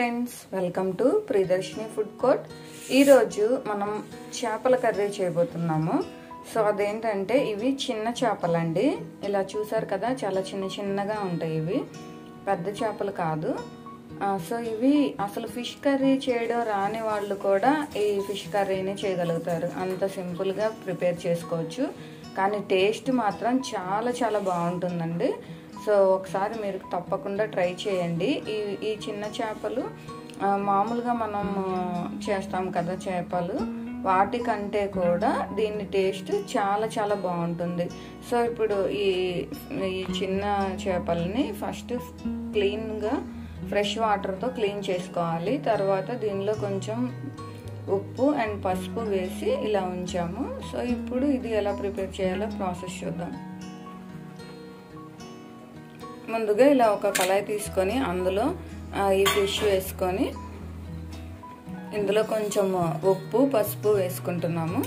Friends, welcome to Priyadarshini food court. ఈరోజు మనం చేపల కర్రీ చేయబోతున్నాము. సో అదేంటంటే ఇవి చిన్న చేపలండి. ఇలా చూసారు కదా, చాలా చిన్న చిన్నగా ఉంటాయి. ఇవి పెద్ద చేపలు కాదు. సో ఇవి అసలు ఫిష్ కర్రీ చేయడం రాని వాళ్ళు కూడా ఈ ఫిష్ కర్రీని చేయగలుగుతారు. అంత సింపుల్గా ప్రిపేర్ చేసుకోవచ్చు, కానీ టేస్ట్ మాత్రం చాలా చాలా బాగుంటుందండి. సో ఒకసారి మీరు తప్పకుండా ట్రై చేయండి. ఈ చిన్న చేపలు మామూలుగా మనం చేస్తాం కదా చేపలు, వాటికంటే కూడా దీని టేస్ట్ చాలా చాలా బాగుంటుంది. సో ఇప్పుడు ఈ చిన్న చేపలని ఫస్ట్ క్లీన్గా ఫ్రెష్ వాటర్తో క్లీన్ చేసుకోవాలి. తర్వాత దీనిలో కొంచెం ఉప్పు అండ్ పసుపు వేసి ఇలా ఉంచాము. సో ఇప్పుడు ఇది ఎలా ప్రిపేర్ చేయాలో ప్రాసెస్ చూద్దాం. ముందుగా ఇలా ఒక కళాయి తీసుకొని అందులో ఈ ఫిష్ వేసుకొని ఇందులో కొంచెం ఉప్పు పసుపు వేసుకుంటున్నాము.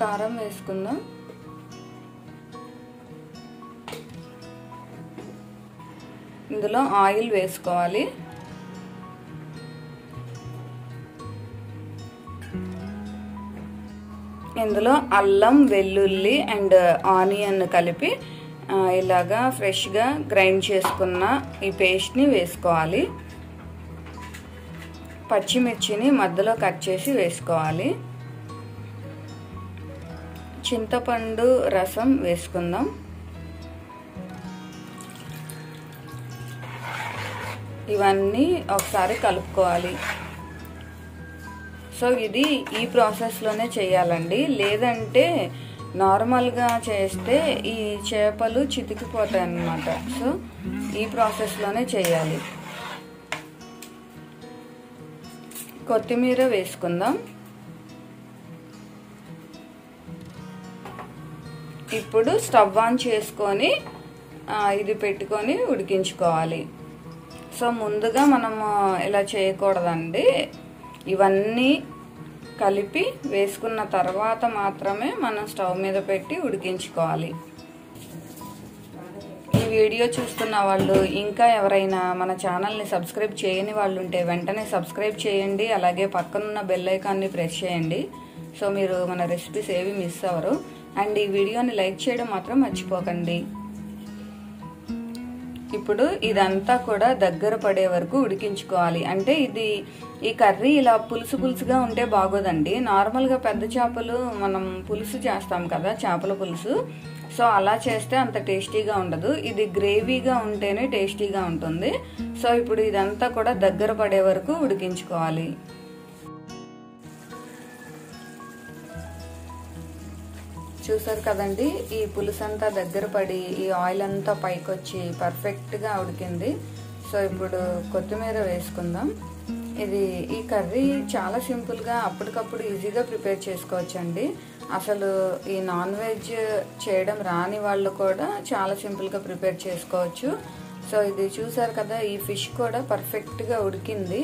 కారం వేసుకుందాం. ఇందులో ఆయిల్ వేసుకోవాలి. ఇందులో అల్లం వెల్లుల్లి అండ్ ఆనియన్ కలిపి ఇలాగా ఫ్రెష్గా గ్రైండ్ చేసుకున్న ఈ పేస్ట్ని వేసుకోవాలి. పచ్చిమిర్చిని మధ్యలో కట్ చేసి వేసుకోవాలి. చింతపండు రసం వేసుకుందాం. ఇవన్నీ ఒకసారి కలుపుకోవాలి. సో ఇది ఈ ప్రాసెస్లోనే చేయాలండి, లేదంటే నార్మల్గా చేస్తే ఈ చేపలు చితికిపోతాయి అన్నమాట. సో ఈ ప్రాసెస్లోనే చేయాలి. కొత్తిమీర వేసుకుందాం. ఇప్పుడు స్టవ్ ఆన్ చేసుకొని ఇది పెట్టుకొని ఉడికించుకోవాలి. సో ముందుగా మనము ఇలా చేయకూడదండి. ఇవన్నీ కలిపి వేసుకున్న తర్వాత మాత్రమే మనం స్టవ్ మీద పెట్టి ఉడికించుకోవాలి. ఈ వీడియో చూస్తున్న వాళ్ళు ఇంకా ఎవరైనా మన ఛానల్ని సబ్స్క్రైబ్ చేయని వాళ్ళు ఉంటే వెంటనే సబ్స్క్రైబ్ చేయండి. అలాగే పక్కనున్న బెల్ ఐకాన్ని ప్రెస్ చేయండి. సో మీరు మన రెసిపీస్ ఏవి మిస్ అవ్వరు. అండ్ ఈ వీడియోని లైక్ చేయడం మాత్రం మర్చిపోకండి. ఇప్పుడు ఇదంతా కూడా దగ్గర పడే వరకు ఉడికించుకోవాలి. అంటే ఈ కర్రీ ఇలా పులుసు పులుసుగా ఉంటే బాగోదండి. నార్మల్గా పెద్ద చేపలు మనం పులుసు చేస్తాం కదా, చేపల పులుసు. సో అలా చేస్తే అంత టేస్టీగా ఉండదు. ఇది గ్రేవీగా ఉంటేనే టేస్టీగా ఉంటుంది. సో ఇప్పుడు ఇదంతా కూడా దగ్గర పడే వరకు ఉడికించుకోవాలి. చూసారు కదండి, ఈ పులుసు అంతా దగ్గర పడి ఈ ఆయిల్ అంతా పైకి వచ్చి పర్ఫెక్ట్గా ఉడికింది. సో ఇప్పుడు కొత్తిమీర వేసుకుందాం. ఈ కర్రీ చాలా సింపుల్గా అప్పటికప్పుడు ఈజీగా ప్రిపేర్ చేసుకోవచ్చండి. అసలు ఈ నాన్ వెజ్ చేయడం రాని వాళ్ళు కూడా చాలా సింపుల్గా ప్రిపేర్ చేసుకోవచ్చు. సో ఇది చూసారు కదా, ఈ ఫిష్ కూడా పర్ఫెక్ట్గా ఉడికింది.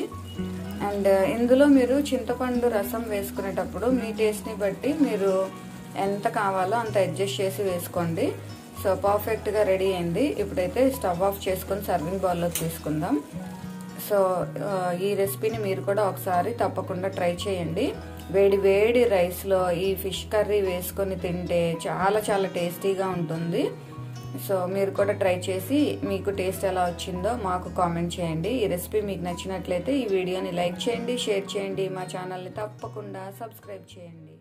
అండ్ ఇందులో మీరు చింతపండు రసం వేసుకునేటప్పుడు మీ టేస్ట్ని బట్టి మీరు ఎంత కావాలో అంత అడ్జస్ట్ చేసి వేసుకోండి. సో పర్ఫెక్ట్గా రెడీ అయింది. ఇప్పుడైతే స్టవ్ ఆఫ్ చేసుకొని సర్వింగ్ బౌల్లోకి తీసుకుందాం. సో ఈ రెసిపీని మీరు కూడా ఒకసారి తప్పకుండా ట్రై చేయండి. వేడి వేడి రైస్లో ఈ ఫిష్ కర్రీ వేసుకొని తింటే చాలా చాలా టేస్టీగా ఉంటుంది. సో మీరు కూడా ట్రై చేసి మీకు టేస్ట్ ఎలా వచ్చిందో మాకు కామెంట్ చేయండి. ఈ రెసిపీ మీకు నచ్చినట్లయితే ఈ వీడియోని లైక్ చేయండి, షేర్ చేయండి, మా ఛానల్ని తప్పకుండా సబ్స్క్రైబ్ చేయండి.